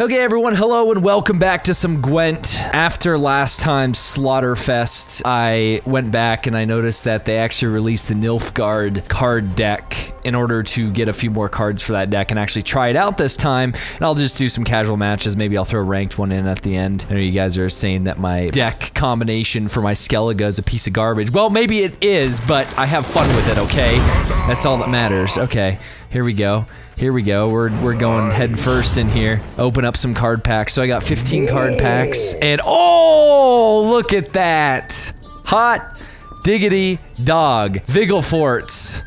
Okay everyone, hello and welcome back to some Gwent. After last time's Slaughterfest, I went back and I noticed that they actually released the Nilfgaard card deck in order to get a few more cards for that deck and actually try it out this time. And I'll just do some casual matches, maybe I'll throw a ranked one in at the end. I know you guys are saying that my deck combination for my Skellige is a piece of garbage. Well, maybe it is, but I have fun with it, okay? That's all that matters. Okay, here we go. Here we go, we're going head first in here. Open up some card packs. So I got 15 card packs, and oh, look at that! Hot diggity dog. Vilgefortz.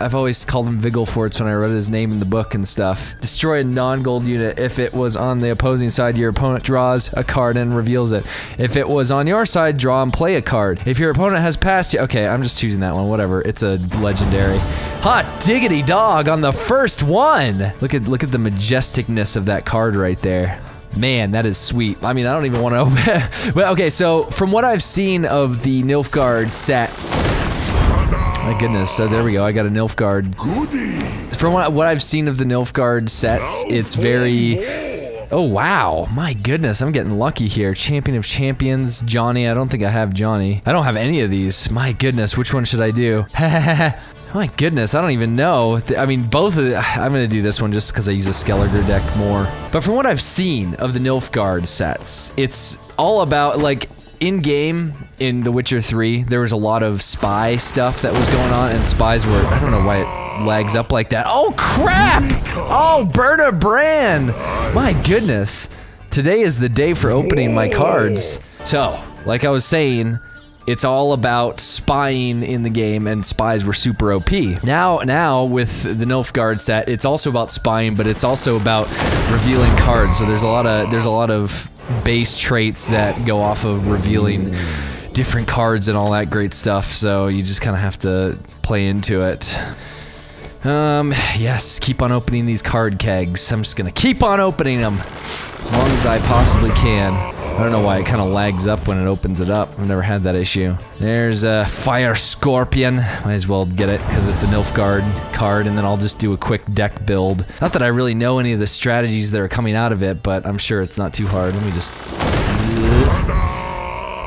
I've always called him Vilgefortz when I read his name in the book and stuff. Destroy a non-gold unit if it was on the opposing side. Your opponent draws a card and reveals it. If it was on your side, draw and play a card. If your opponent has passed you... Okay, I'm just choosing that one, whatever. It's a legendary. Hot diggity dog on the first one! Look at the majesticness of that card right there. Man, that is sweet. I mean, I don't even want to open. But okay, so from what I've seen of the Nilfgaard sets, my goodness. So there we go. I got a Nilfgaard. From what I've seen of the Nilfgaard sets, it's very. Oh wow, my goodness, I'm getting lucky here. Champion of Champions, Johnny. I don't think I have Johnny. I don't have any of these. My goodness, which one should I do? My goodness, I don't even know. I mean, both of the, I'm gonna do this one just because I use a Skellige deck more. But from what I've seen of the Nilfgaard sets, it's all about, like, in-game, in The Witcher 3, there was a lot of spy stuff that was going on, and spies were, I don't know why it lags up like that. Oh, crap! Oh, Bertabran! My goodness. Today is the day for opening my cards. So, like I was saying, it's all about spying in the game, and spies were super OP. Now with the Nilfgaard set, it's also about spying, but it's also about revealing cards. So there's a lot of base traits that go off of revealing different cards and all that great stuff. So you just kind of have to play into it. Yes, keep on opening these card kegs. I'm just gonna keep on opening them as long as I possibly can. I don't know why it kind of lags up when it opens it up. I've never had that issue. There's a Fire Scorpion. Might as well get it because it's a Nilfgaard card, and then I'll just do a quick deck build. Not that I really know any of the strategies that are coming out of it, but I'm sure it's not too hard. Let me just...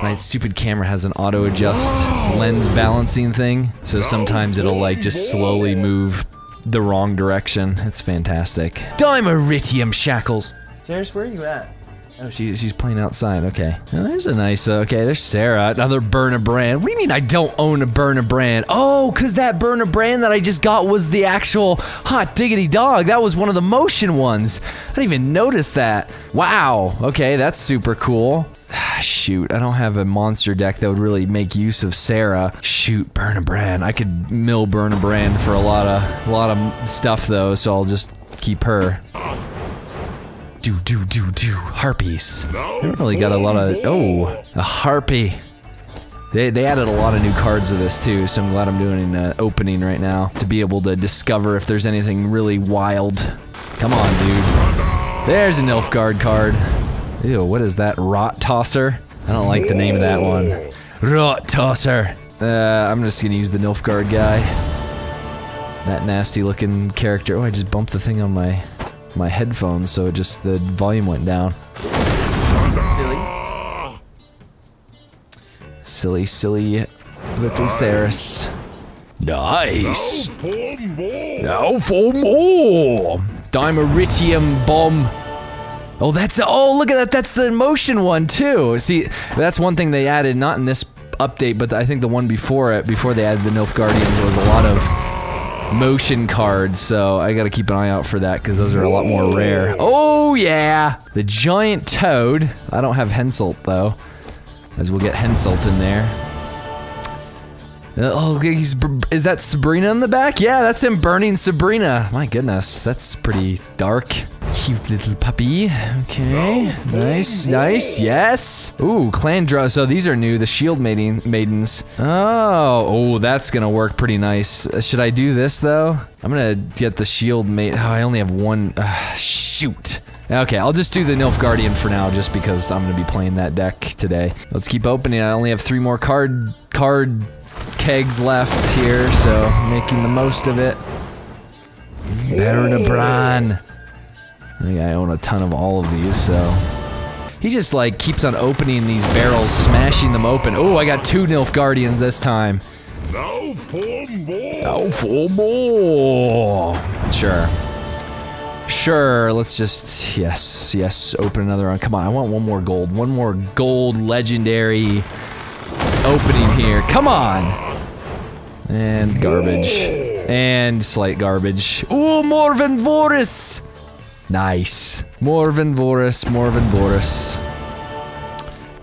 My stupid camera has an auto-adjust lens balancing thing, so sometimes it'll, like, just slowly move the wrong direction. It's fantastic. Dimeritium Shackles! Saris, where are you at? Oh, she's playing outside, okay. Now, there's a nice, okay, there's Sarah, another Burn-a-Brand. What do you mean I don't own a Burn-a-Brand? Oh, cause that Burn-a-Brand that I just got was the actual hot diggity dog. That was one of the motion ones. I didn't even notice that. Wow, okay, that's super cool. Shoot, I don't have a monster deck that would really make use of Sarah. Shoot, Bertabran. I could mill Bertabran for a lot of stuff though, so I'll just keep her. Do. Harpies. They haven't really got a lot of... Oh, a harpy. They added a lot of new cards to this too, so I'm glad I'm doing an opening right now to be able to discover if there's anything really wild. Come on, dude. There's a Nilfgaard card. Ew, what is that? Rot Tosser? I don't like the name of that one. Rot Tosser. I'm just gonna use the Nilfgaard guy. That nasty looking character. Oh, I just bumped the thing on my headphones, so it just, the volume went down. Silly. Silly, silly little Saris. Nice! Now for more! Dimeritium bomb. Oh, that's, oh, look at that, that's the motion one, too! See, that's one thing they added, not in this update, but I think the one before it, before they added the Nilfgaardians, there was a lot of motion cards, so I gotta keep an eye out for that, because those are a lot more rare. Oh, yeah! The giant toad. I don't have Henselt, though. As we'll get Henselt in there. Oh, is that Sabrina in the back? Yeah, that's him burning Sabrina. My goodness, that's pretty dark. Cute little puppy. Okay, nice, nice, yes. Ooh, Clandro, so these are new, the shield maidens. Oh, that's gonna work pretty nice. Should I do this though? I'm gonna get the shield mate. Oh, I only have one, shoot. Okay, I'll just do the Nilfgaardian for now, just because I'm gonna be playing that deck today. Let's keep opening, I only have 3 more card kegs left here, so making the most of it. Baronabran. I think I own a ton of all of these, so... He just, like, keeps on opening these barrels, smashing them open. Oh, I got 2 Nilfgaardians this time. Now for more! Now for more! Sure. Sure, let's just... Yes, yes, open another one. Come on, I want one more gold. One more gold legendary opening here. Come on! And garbage. And slight garbage. Ooh, Morvran Voorhis! Nice. Morvran Voorhis, Morvran Voorhis.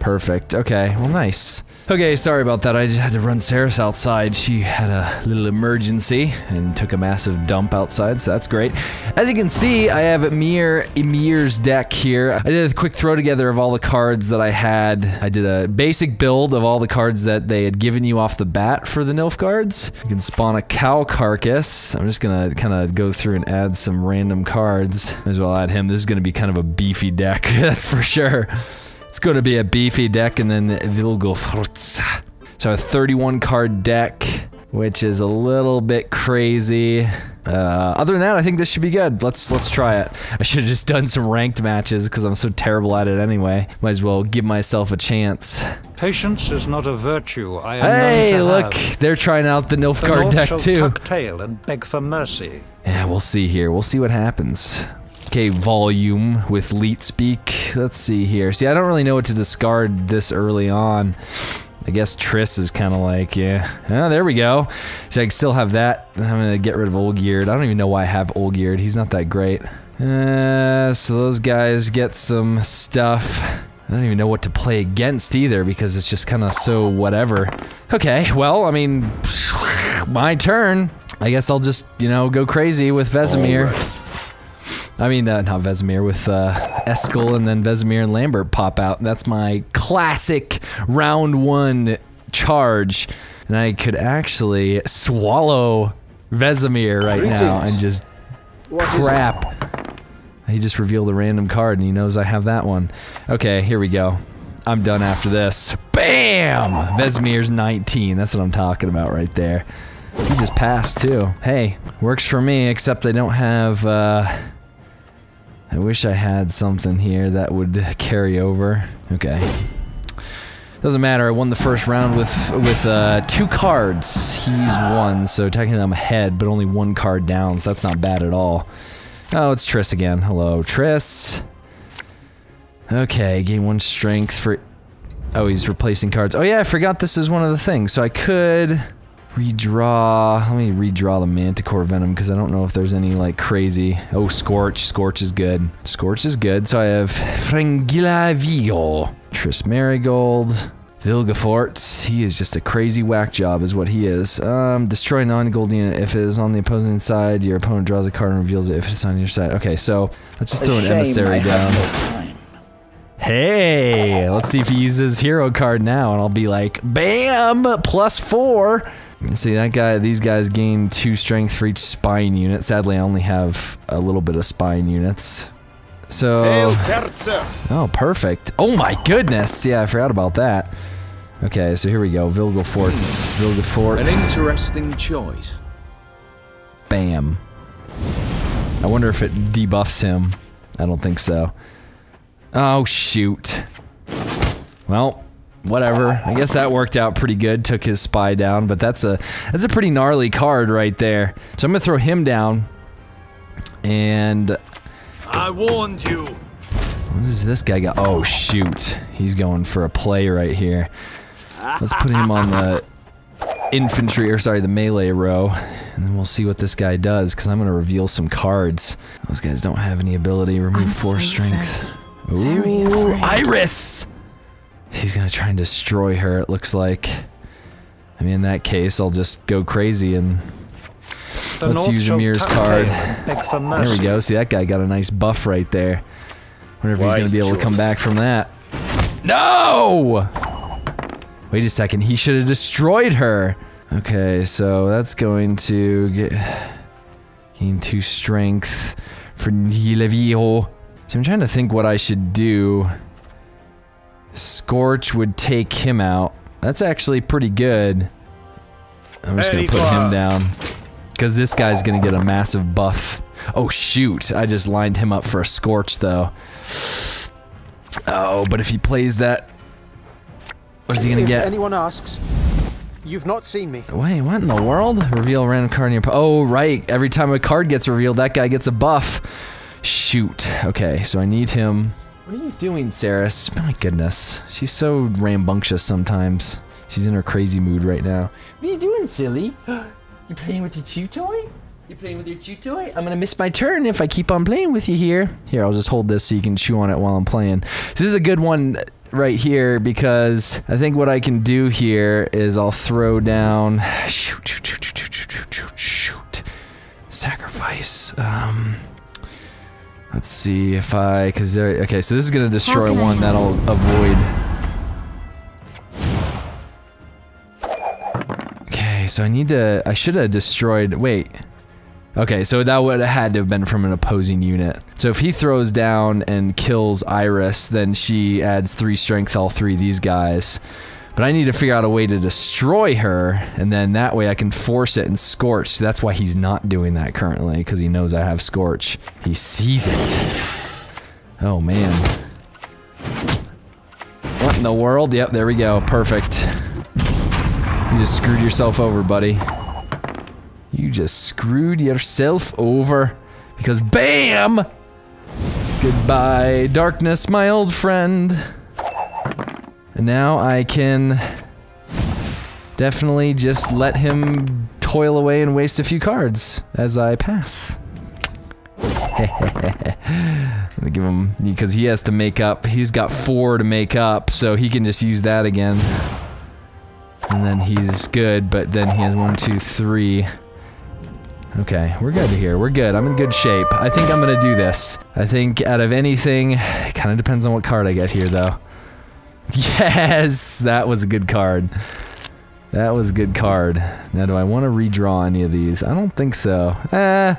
Perfect. Okay, well, nice. Okay, sorry about that. I just had to run Saris outside. She had a little emergency and took a massive dump outside, so that's great. As you can see, I have Emhyr's deck here. I did a quick throw together of all the cards that I had. I did a basic build of all the cards that they had given you off the bat for the Nilfgaards. You can spawn a cow carcass. I'm just gonna kind of go through and add some random cards. Might as well add him. This is gonna be kind of a beefy deck, that's for sure. It's gonna be a beefy deck, and then Vilgefortz. So a 31 card deck, which is a little bit crazy. Other than that, I think this should be good. Let's try it. I should have just done some ranked matches because I'm so terrible at it anyway. Might as well give myself a chance. Patience is not a virtue. I am hey, look, have. They're trying out the Nilfgaard deck too. Tuck tail and beg for mercy. Yeah, we'll see here. We'll see what happens. Okay, volume with leet speak. Let's see here. See, I don't really know what to discard this early on. I guess Triss is kind of like, yeah. Oh, there we go. So I can still have that. I'm gonna get rid of Olgierd. I don't even know why I have Olgierd. He's not that great. So those guys get some stuff. I don't even know what to play against either because it's just kind of so whatever. Okay, well, I mean, my turn. I guess I'll just, you know, go crazy with Vesemir. I mean, not Vesemir, with Eskil, and then Vesemir and Lambert pop out. That's my classic round one charge. And I could actually swallow Vesemir right now and just crap. He just revealed a random card and he knows I have that one. Okay, here we go. I'm done after this. BAM! Vesemir's 19. That's what I'm talking about right there. He just passed too. Hey, works for me, except I don't have, I wish I had something here that would carry over. Okay. Doesn't matter, I won the first round with 2 cards. He's 1, so technically I'm ahead, but only 1 card down, so that's not bad at all. Oh, it's Triss again. Hello, Triss. Okay, gain 1 strength for... Oh, he's replacing cards. Oh yeah, I forgot this is one of the things, so I could... Redraw. Let me redraw the Manticore Venom because I don't know if there's any like crazy. Oh, Scorch. Scorch is good. Scorch is good. So I have Fringilla Vigo, Triss Marigold, Vilgefortz. He is just a crazy whack job, is what he is. Destroy non-gold unit if it is on the opposing side. Your opponent draws a card and reveals it if it's on your side. Okay, so let's just throw an emissary down. Hey, let's see if he uses his hero card now, and I'll be like, BAM! +4. See that guy, these guys gain 2 strength for each spine unit. Sadly, I only have a little bit of spine units. So... Oh, perfect. Oh my goodness! Yeah, I forgot about that. Okay, so here we go. Vilgefortz. Vilgefortz. An interesting choice. Bam. I wonder if it debuffs him. I don't think so. Oh, shoot. Well... Whatever. I guess that worked out pretty good. Took his spy down, but that's a pretty gnarly card right there. So I'm gonna throw him down. And I warned you. What does this guy got? Oh shoot. He's going for a play right here. Let's put him on the infantry, or sorry, the melee row. And then we'll see what this guy does, because I'm gonna reveal some cards. Those guys don't have any ability. Remove 4 strength. Ooh, Iris! He's gonna try and destroy her, it looks like. I mean, in that case, I'll just go crazy and... Let's use Emir's card. There we go, see that guy got a nice buff right there. Wonder if he's gonna be able to come back from that. No! Wait a second, he should have destroyed her! Okay, so that's going to get... Gain 2 strength for Nilevio. So I'm trying to think what I should do. Scorch would take him out. That's actually pretty good. I'm just gonna put him down. Because this guy's gonna get a massive buff. Oh shoot, I just lined him up for a Scorch though. Oh, but if he plays that, what is he gonna get? If anyone asks, you've not seen me. Wait, what in the world? Reveal random card in your... Oh, right. Every time a card gets revealed, that guy gets a buff. Shoot. Okay, so I need him... What are you doing, Saris? My goodness. She's so rambunctious sometimes. She's in her crazy mood right now. What are you doing, silly? You playing with your chew toy? You playing with your chew toy? I'm gonna miss my turn if I keep on playing with you here. Here, I'll just hold this so you can chew on it while I'm playing. So this is a good one right here because I think what I can do here is I'll throw down... Shoot, shoot, shoot, shoot, shoot, shoot, shoot, shoot. Sacrifice. Let's see if I... Cause there, okay, so this is gonna destroy one that'll avoid... Okay, so I need to... I should have destroyed... Wait. Okay, so that would have had to have been from an opposing unit. So if he throws down and kills Iris, then she adds 3 strength to all 3 of these guys. But I need to figure out a way to destroy her, and then that way I can force it and Scorch. That's why he's not doing that currently, because he knows I have Scorch. He sees it. Oh man. What in the world? Yep, there we go. Perfect. You just screwed yourself over, buddy. You just screwed yourself over because BAM! Goodbye, darkness, my old friend. And now I can definitely just let him toil away and waste a few cards as I pass. I'm gonna give him, because he has to make up, he's got 4 to make up, so he can just use that again. And then he's good, but then he has 1, 2, 3. Okay, we're good here. We're good. I'm in good shape. I think I'm gonna do this. I think out of anything, it kind of depends on what card I get here, though. Yes! That was a good card. That was a good card. Now, do I want to redraw any of these? I don't think so. Yeah,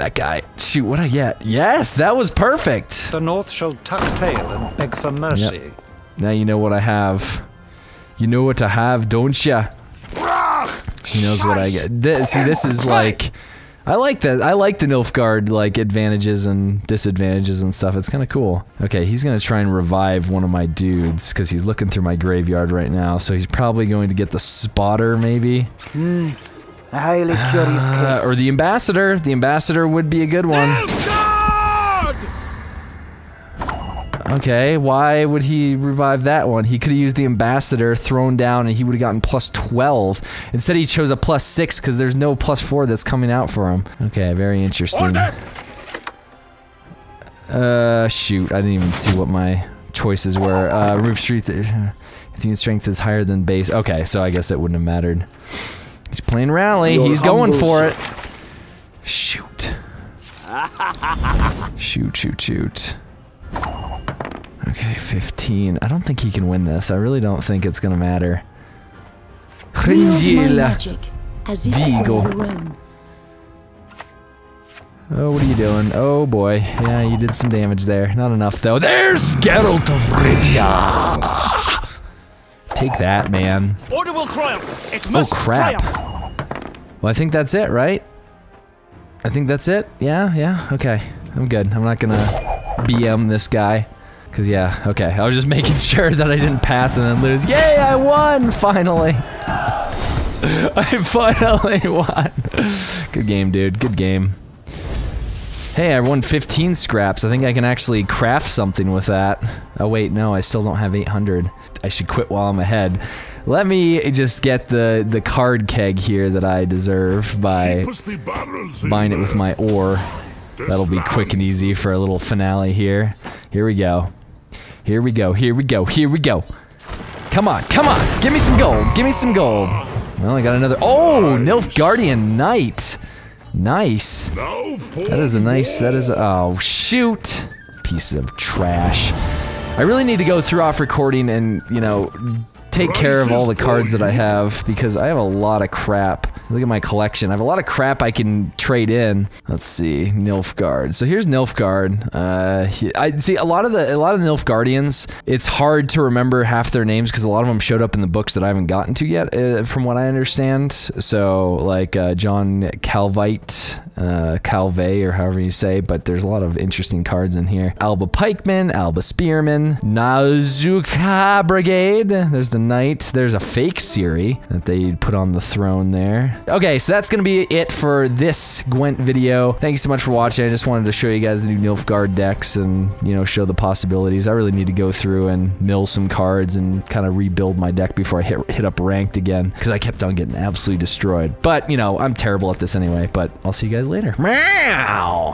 that guy. Shoot, what'd I get? Yes! That was perfect! The North shall tuck tail and beg for mercy. Yep. Now you know what I have. You know what I have, don't ya? He knows what I get. This, see, this is like, I like that. I like the Nilfgaard, like, advantages and disadvantages and stuff. It's kind of cool. Okay, he's going to try and revive one of my dudes, because he's looking through my graveyard right now, so he's probably going to get the spotter, maybe? Or the ambassador. The ambassador would be a good one. Okay, why would he revive that one? He could have used the ambassador, thrown down, and he would have gotten plus 12. Instead, he chose a plus 6 because there's no plus 4 that's coming out for him. Okay, very interesting. Shoot, I didn't even see what my choices were. Roof Street, if unit strength is higher than base. Okay, so I guess it wouldn't have mattered. He's playing rally. He's going for it. Shoot. Shoot, shoot, shoot. Okay, 15. I don't think he can win this. I really don't think it's gonna matter. Fringilla Vigo. Oh, what are you doing? Oh boy. Yeah, you did some damage there. Not enough though. There's Geralt of Rivia! Take that, man. Order will triumph. It must crap. Triumph. Well, I think that's it, right? I think that's it? Yeah, yeah? Okay. I'm good. I'm not gonna BM this guy. Cause yeah, okay, I was just making sure that I didn't pass and then lose. Yay, I won, finally! I finally won! Good game, dude, good game. Hey, I won 15 scraps. I think I can actually craft something with that. Oh wait, no, I still don't have 800. I should quit while I'm ahead. Let me just get the card keg here that I deserve by buying it with my ore. That'll be quick and easy for a little finale here. Here we go. Here we go, here we go, here we go. Come on, come on! Give me some gold, give me some gold! Well, I got another- Oh! Nilfgaardian Knight! Nice! That is a nice- that is a- oh, shoot! Piece of trash. I really need to go through off recording and, you know, take care of all the cards that I have, because I have a lot of crap. Look at my collection. I have a lot of crap I can trade in. Let's see, Nilfgaard. So here's Nilfgaard. I see a lot of the Nilfgaardians. It's hard to remember half their names because a lot of them showed up in the books that I haven't gotten to yet, from what I understand. So like John Calvite, Calvay, or however you say. But there's a lot of interesting cards in here. Alba Pikeman, Alba Spearman, Nazuka Brigade. There's the Knight. There's a fake Ciri that they put on the throne there. Okay, so that's gonna be it for this Gwent video. Thank you so much for watching. I just wanted to show you guys the new Nilfgaard decks and, you know, show the possibilities. I really need to go through and mill some cards and kind of rebuild my deck before I hit up ranked again, because I kept on getting absolutely destroyed. But, you know, I'm terrible at this anyway, but I'll see you guys later. Meow!